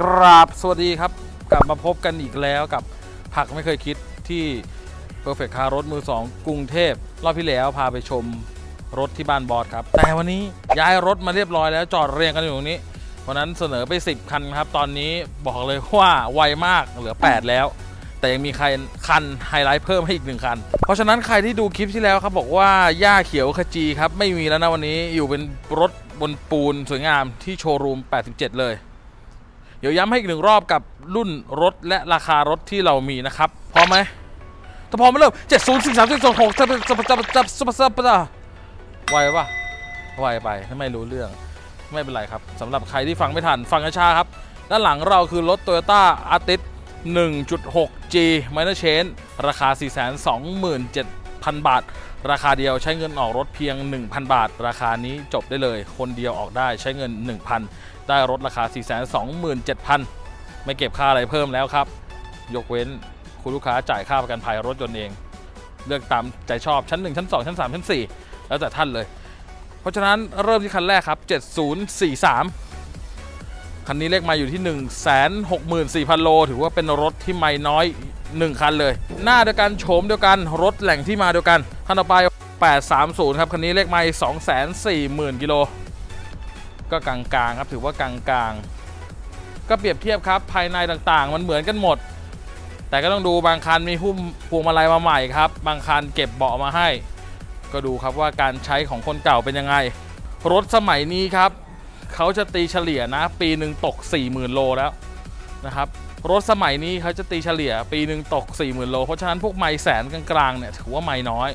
กราบสวัสดีครับกลับมาพบกันอีกแล้วกับหักไม่เคยคิดที่ Perfect Car รถมือ2กรุงเทพรอบที่แล้วพาไปชมรถที่บ้านบอสครับแต่วันนี้ย้ายรถมาเรียบร้อยแล้วจอดเรียงกันอยู่ตรงนี้วันนั้นเสนอไป10คันครับตอนนี้บอกเลยว่าไวมากเหลือ8แล้วแต่ยังมีคันไฮไลท์เพิ่มให้อีก1คันเพราะฉะนั้นใครที่ดูคลิปที่แล้วครับบอกว่าหญ้าเขียวขจีครับไม่มีแล้วนะวันนี้อยู่เป็นรถบนปูนสวยงามที่โชว์รูม87เลยเดี๋ยวย้ำให้อีก1รอบกับรุ่นรถและราคารถที่เรามีนะครับพร้อมไหมถ้าพร้อมมาเริ่ม704326ไวป่ะไวไปไม่รู้เรื่องไม่เป็นไรครับสำหรับใครที่ฟังไม่ทันฟังช้าๆครับด้านหลังเราคือรถ Toyota Altis 1.6G Minor Change ราคา 427,000 บาทราคาเดียวใช้เงินออกรถเพียง 1,000 บาทราคานี้จบได้เลยคนเดียวออกได้ใช้เงิน 1,000 ได้รถราคา 427,000 ไม่เก็บค่าอะไรเพิ่มแล้วครับยกเว้นคุณลูกค้าจ่ายค่าประกันภัยรถยนต์เองเลือกตามใจชอบชั้น1ชั้น2ชั้น3ชั้น4แล้วแต่ท่านเลยเพราะฉะนั้นเริ่มที่คันแรกครับ7043คันนี้เลขมาอยู่ที่ 164,000 โลถือว่าเป็นรถที่ไม่น้อย1คันเลยหน้าเดียวกันโฉมเดียวกันรถแหล่งที่มาเดียวกันคันต่อไป830ครับคันนี้เลขมา 240,000 กิโลก็กลางๆครับถือว่ากลางๆก็เปรียบเทียบครับภายในต่างๆมันเหมือนกันหมดแต่ก็ต้องดูบางคันมีหุ้มพวงมาลัยมาใหม่ครับบางคันเก็บเบาะมาให้ก็ดูครับว่าการใช้ของคนเก่าเป็นยังไงรถสมัยนี้ครับเขาจะตีเฉลี่ยนะปีหนึ่งตก 40,000 โลแล้วนะครับรถสมัยนี้เขาจะตีเฉลี่ยปีหนึ่งตก 40,000 โลเพราะฉะนั้นพวกไมล์แสนกลางๆเนี่ยถือว่าไมล์น้อย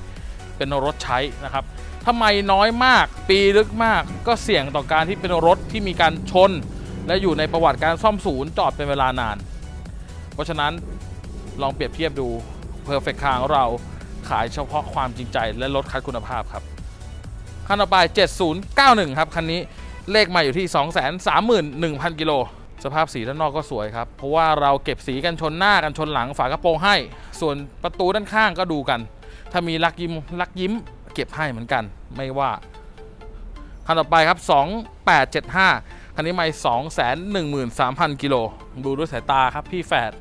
เป็นรถใช้นะครับถ้าไมล์น้อยมากปีลึกมากก็เสี่ยงต่อการที่เป็นรถที่มีการชนและอยู่ในประวัติการซ่อมศูนย์จอดเป็นเวลานานเพราะฉะนั้นลองเปรียบเทียบดู Perfect Car ของเราขายเฉพาะความจริงใจและลดคัดคุณภาพครับคันต่อไป7091ครับคันนี้เลขมาอยู่ที่ 231,000 กิโลสภาพสีด้านนอกก็สวยครับเพราะว่าเราเก็บสีกันชนหน้ากันชนหลังฝากระโปรงให้ส่วนประตูด้านข้างก็ดูกันถ้ามีลักยิ้มเก็บให้เหมือนกันไม่ว่าคันต่อไปครับ2875คันนี้มา 213,000 กิโลดูด้วยสายตาครับพี่แฝด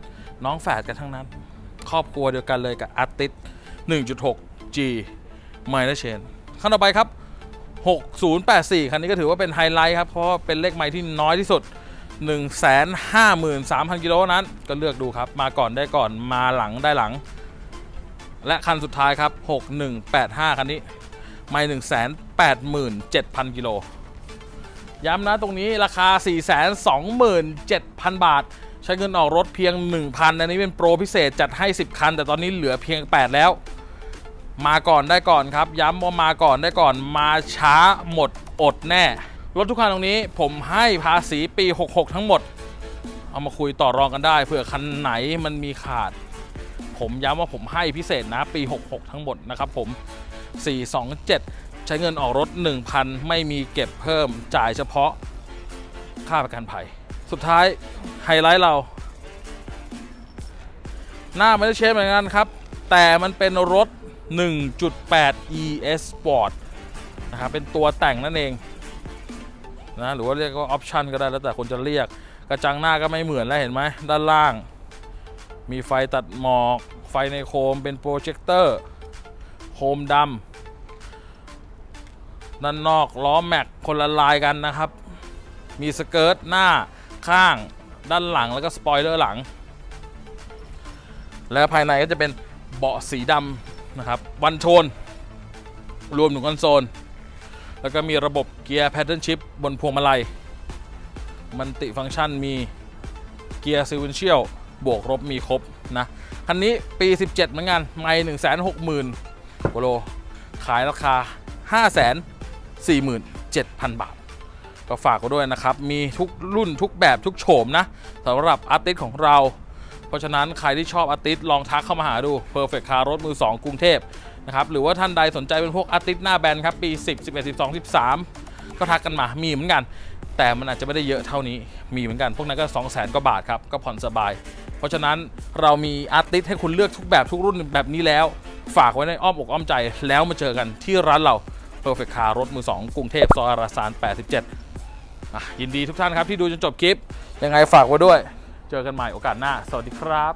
น้องแฝดกันทั้งนั้นครอบครัวเดียวกันเลยกับอาร์ติส1.6G Minor Change คันต่อไปครับ6084คันนี้ก็ถือว่าเป็นไฮไลท์ครับเพราะเป็นเลขไมล์ที่น้อยที่สุด 153,000 กิโลนั้นก็เลือกดูครับมาก่อนได้ก่อนมาหลังได้หลังและคันสุดท้ายครับ6185คันนี้ไมล์ 187,000 กิโลย้ำนะตรงนี้ราคา 427,000 บาทใช้เงินออกรถเพียง 1,000 อันนี้เป็นโปรพิเศษจัดให้10คันแต่ตอนนี้เหลือเพียง8แล้วมาก่อนได้ก่อนครับย้ำว่ามาก่อนได้ก่อนมาช้าหมดอดแน่รถทุกคันตรงนี้ผมให้ภาษีปี66ทั้งหมดเอามาคุยต่อรองกันได้เผื่อคันไหนมันมีขาดผมย้ำว่าผมให้พิเศษนะปี66ทั้งหมดนะครับผม427ใช้เงินออกรถ 1,000 ไม่มีเก็บเพิ่มจ่ายเฉพาะค่าประกันภัยสุดท้ายไฮไลท์เราหน้าไม่ได้เชฟเหมือนกันครับแต่มันเป็นรถ 1.8 ESport นะครับเป็นตัวแต่งนั่นเองนะหรือว่าเรียกว่าออปชั่นก็ได้แล้วแต่คนจะเรียกกระจังหน้าก็ไม่เหมือนแล้วเห็นไหมด้านล่างมีไฟตัดหมอกไฟในโคมเป็นโปรเจคเตอร์โคมดำด้านนอกล้อแม็กคนละลายกันนะครับมีสเกิร์ตหน้าข้างด้านหลังแล้วก็สปอยเลอร์หลังแล้วภายในก็จะเป็นเบาะสีดำนะครับวันโชนรวมถึงคอนโซลแล้วก็มีระบบเกียร์แพทเทิร์นชิฟต์บนพวงมาลัยมัลติฟังก์ชันมีเกียร์ซีเวนเชียลบวกลบมีครบนะคันนี้ปี17เหมือนกันไมล์ 160,000 กิโลขายราคา 547,000 บาทก็ฝากกันด้วยนะครับมีทุกรุ่นทุกแบบทุกโฉมนะสำหรับอาร์ติสของเราเพราะฉะนั้นใครที่ชอบอาร์ติสลองทักเข้ามาหาดู Perfect Car รถมือ2กรุงเทพนะครับหรือว่าท่านใดสนใจเป็นพวกอาร์ติสหน้าแบนครับปี10 11 12 13ก็ทักกันมามีเหมือนกันแต่มันอาจจะไม่ได้เยอะเท่านี้มีเหมือนกันพวกนั้นก็ 200,000 กว่าบาทครับก็ผ่อนสบายเพราะฉะนั้นเรามีอาร์ติสให้คุณเลือกทุกแบบทุกรุ่นแบบนี้แล้วฝากไว้ในอ้อมอกอ้อมใจแล้วมาเจอกันที่ร้านเรา Perfect Car รถมือ2กรุงเทพซอยอรสาร 87 ยินดีทุกท่านครับที่ดูจนจบคลิปยังไงฝากไว้ด้วยเจอกันใหม่โอกาสหน้าสวัสดีครับ